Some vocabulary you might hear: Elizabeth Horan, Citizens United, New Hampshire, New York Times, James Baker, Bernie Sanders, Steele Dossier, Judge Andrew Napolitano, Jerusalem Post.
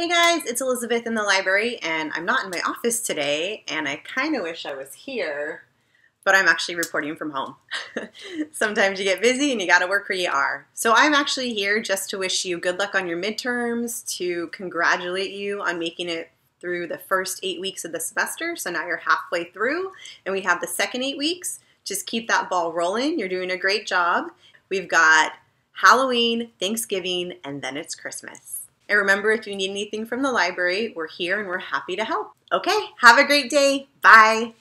Hey guys, it's Elizabeth in the library, and I'm not in my office today, and I kind of wish I was here, but I'm actually reporting from home. Sometimes you get busy and you gotta work where you are. So I'm actually here just to wish you good luck on your midterms, to congratulate you on making it through the first 8 weeks of the semester. So now you're halfway through, and we have the second 8 weeks. Just keep that ball rolling. You're doing a great job. We've got Halloween, Thanksgiving, and then it's Christmas. And remember, if you need anything from the library, we're here and we're happy to help. Okay, have a great day. Bye.